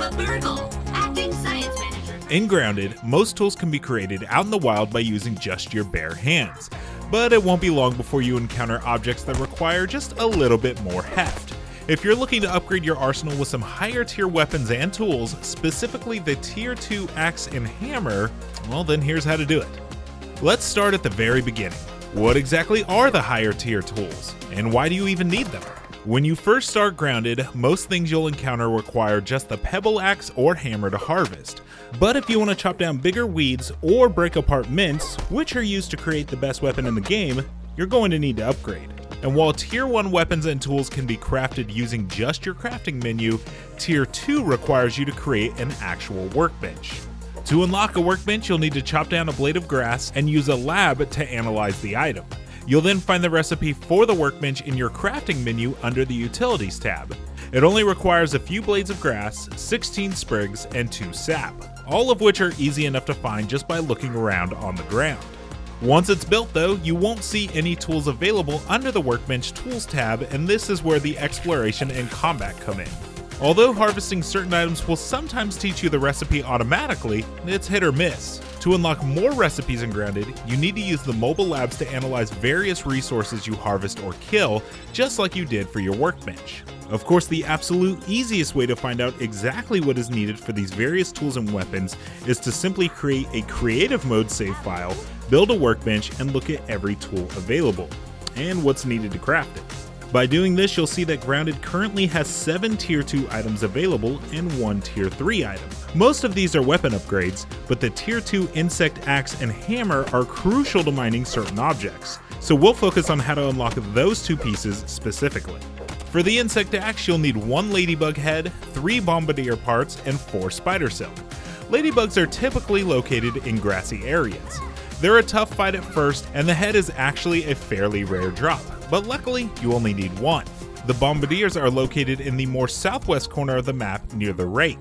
Noah Burgle, Acting Science Manager. In Grounded, most tools can be created out in the wild by using just your bare hands, but it won't be long before you encounter objects that require just a little bit more heft. If you're looking to upgrade your arsenal with some higher tier weapons and tools, specifically the tier 2 axe and hammer, well then here's how to do it. Let's start at the very beginning. What exactly are the higher tier tools, and why do you even need them? When you first start Grounded, most things you'll encounter require just the pebble axe or hammer to harvest. But if you want to chop down bigger weeds or break apart mints, which are used to create the best weapon in the game, you're going to need to upgrade. And while tier 1 weapons and tools can be crafted using just your crafting menu, tier 2 requires you to create an actual workbench. To unlock a workbench, you'll need to chop down a blade of grass and use a lab to analyze the item. You'll then find the recipe for the workbench in your crafting menu under the Utilities tab. It only requires a few blades of grass, 16 sprigs, and 2 sap, all of which are easy enough to find just by looking around on the ground. Once it's built though, you won't see any tools available under the Workbench Tools tab, and this is where the exploration and combat come in. Although harvesting certain items will sometimes teach you the recipe automatically, it's hit or miss. To unlock more recipes in Grounded, you need to use the mobile labs to analyze various resources you harvest or kill, just like you did for your workbench. Of course, the absolute easiest way to find out exactly what is needed for these various tools and weapons is to simply create a creative mode save file, build a workbench, and look at every tool available, and what's needed to craft it. By doing this, you'll see that Grounded currently has 7 tier 2 items available and 1 tier 3 item. Most of these are weapon upgrades, but the tier 2 insect axe and hammer are crucial to mining certain objects, so we'll focus on how to unlock those two pieces specifically. For the insect axe, you'll need 1 ladybug head, 3 bombardier parts, and 4 spider silk. Ladybugs are typically located in grassy areas. They're a tough fight at first, and the head is actually a fairly rare drop, but luckily you only need 1. The bombardiers are located in the more southwest corner of the map near the rake.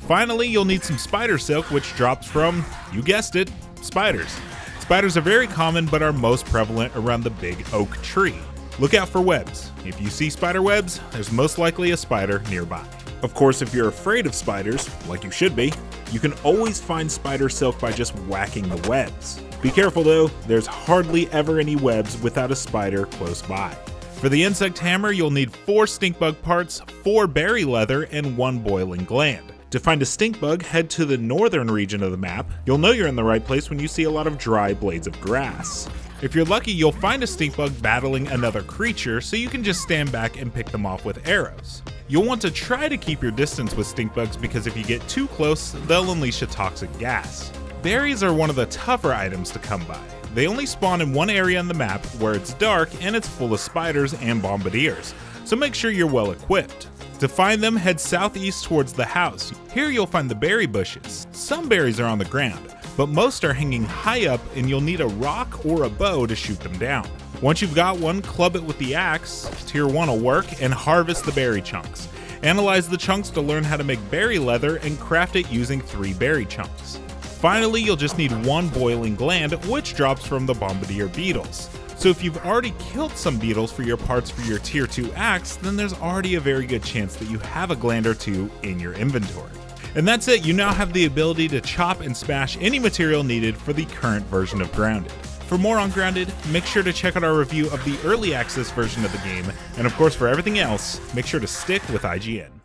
Finally, you'll need some spider silk, which drops from, you guessed it, spiders. Spiders are very common but are most prevalent around the big oak tree. Look out for webs. If you see spider webs, there's most likely a spider nearby. Of course, if you're afraid of spiders, like you should be, you can always find spider silk by just whacking the webs. Be careful though, there's hardly ever any webs without a spider close by. For the insect hammer, you'll need 4 stink bug parts, 4 berry leather, and 1 boiling gland. To find a stink bug, head to the northern region of the map. You'll know you're in the right place when you see a lot of dry blades of grass. If you're lucky, you'll find a stink bug battling another creature, so you can just stand back and pick them off with arrows. You'll want to try to keep your distance with stink bugs because if you get too close, they'll unleash a toxic gas. Berries are one of the tougher items to come by. They only spawn in one area on the map where it's dark and it's full of spiders and bombardiers, so make sure you're well equipped. To find them, head southeast towards the house. Here you'll find the berry bushes. Some berries are on the ground, but most are hanging high up and you'll need a rock or a bow to shoot them down. Once you've got one, club it with the axe, tier 1 will work, and harvest the berry chunks. Analyze the chunks to learn how to make berry leather and craft it using 3 berry chunks. Finally, you'll just need 1 boiling gland, which drops from the bombardier beetles. So if you've already killed some beetles for your parts for your tier 2 axe, then there's already a very good chance that you have a gland or 2 in your inventory. And that's it, you now have the ability to chop and smash any material needed for the current version of Grounded. For more on Grounded, make sure to check out our review of the early access version of the game, and of course for everything else, make sure to stick with IGN.